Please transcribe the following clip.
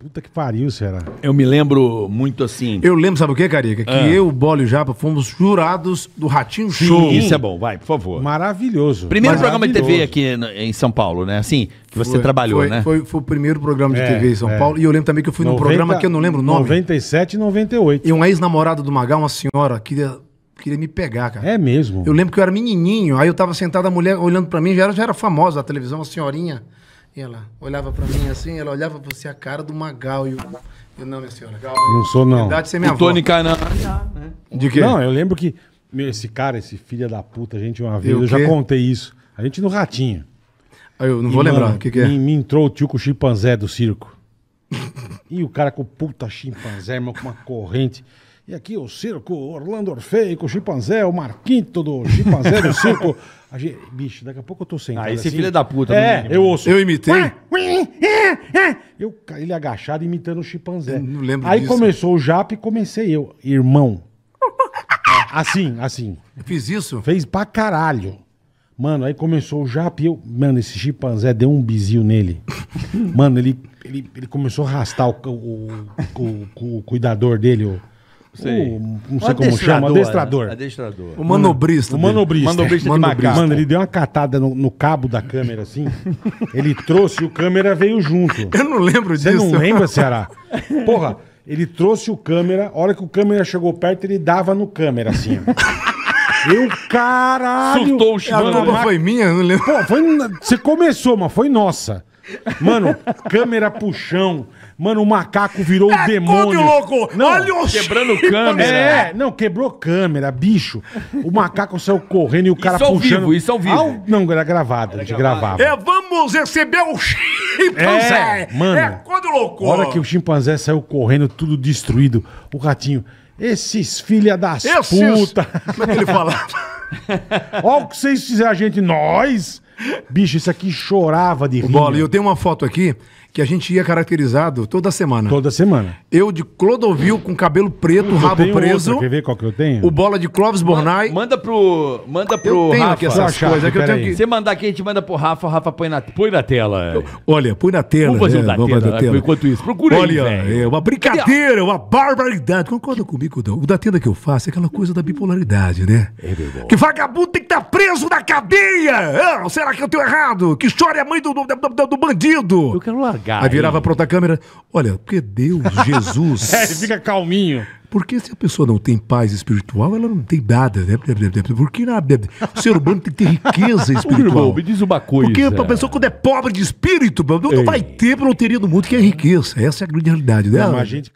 Puta que pariu, Ceará. Eu me lembro muito assim... Eu lembro, sabe o que, Carioca? Que eu, Bola e o Japa fomos jurados do Ratinho Show. Isso é bom, vai, por favor. Maravilhoso. Primeiro programa de TV aqui em São Paulo, né? Assim, que você trabalhou, né? Foi o primeiro programa de TV em São Paulo. E eu lembro também que eu fui num programa que eu não lembro o nome. 97 e 98. E uma ex-namorada do Magá, uma senhora, queria me pegar, cara. É mesmo? Eu lembro que eu era menininho, aí eu tava sentado, a mulher olhando pra mim, já era famosa na televisão, uma senhorinha... Ela olhava pra mim assim, ela olhava pra você, a cara do Magal. E eu não, minha senhora. Não sou, não. Na verdade, você é minha avó. Tony Kana. De quê? Não, eu lembro que esse cara, esse filho da puta, a gente uma vez, eu já contei isso. A gente no Ratinho. Eu não vou lembrar o que que é. Me entrou o tio com o chimpanzé do circo. E o cara com o puta chimpanzé, irmão, com uma corrente. E aqui o circo, Orlando Orfeico, o chimpanzé, o Marquinto do chimpanzé do circo. A gente, bicho, daqui a pouco eu tô sentado assim. Ah, esse filho da puta. Eu ouço. Eu imitei. Ele agachado imitando o chimpanzé. Eu não lembro disso. Aí começou o Japa e comecei eu. Irmão. Assim. Eu fiz isso? Fez pra caralho. Mano, aí começou o Japa e eu... Mano, esse chimpanzé deu um bizil nele. Mano, ele começou a arrastar o cuidador dele, não sei como chama, adestrador. O manobrista. O manobrista de Magá. Mano, ele deu uma catada no cabo da câmera, assim. Ele trouxe e o câmera veio junto. Eu não lembro disso. Você não lembra, Ceará? Porra, ele trouxe o câmera, a hora que o câmera chegou perto, ele dava no câmera, assim. Eu, caralho! Surtou o chão. A culpa foi minha? Não lembro. Pô, você começou, mas foi nossa. Mano, câmera pro chão. Mano, o macaco virou o demônio. Louco. Não, olha o quebrando câmera. Não, quebrou câmera, bicho. O macaco saiu correndo e o cara puxando. Isso ao vivo. Não, era gravado, a gente gravava. Vamos receber o chimpanzé. Mano, louco. A hora que o chimpanzé saiu correndo, tudo destruído. O Ratinho, esses filha das puta. Como é que ele falava? Olha o que vocês fizeram, gente, nós... Bicho, isso aqui chorava de rir. Bola, eu tenho uma foto aqui que a gente ia caracterizado toda semana. Toda semana. Eu de Clodovil com cabelo preto, rabo preso. Outra. Quer ver qual que eu tenho? O Bola de Clóvis Bornai. Manda pro Rafa. Aqui essas coisas. Se você mandar aqui, a gente manda pro Rafa. O Rafa põe na tela. Olha, põe na tela. Vamos fazer o da tela. Enquanto isso, procura aí. Olha, uma brincadeira, uma barbaridade. Concorda comigo, Dão? O da tela que eu faço é aquela coisa da bipolaridade, né? É bem bom. Que vagabundo tem que estar preso na cadeia. Será que eu tenho errado? Que história é a mãe do bandido? Eu quero largar. Aí virava pra outra câmera. Olha, porque Deus, Jesus... ele fica calminho. Porque se a pessoa não tem paz espiritual, ela não tem nada, né? Porque o ser humano tem que ter riqueza espiritual. Ô, irmão, me diz uma coisa. Porque a pessoa, quando é pobre de espírito, não vai ter loteria do mundo, que é riqueza. Essa é a grande realidade, né? Não, a gente...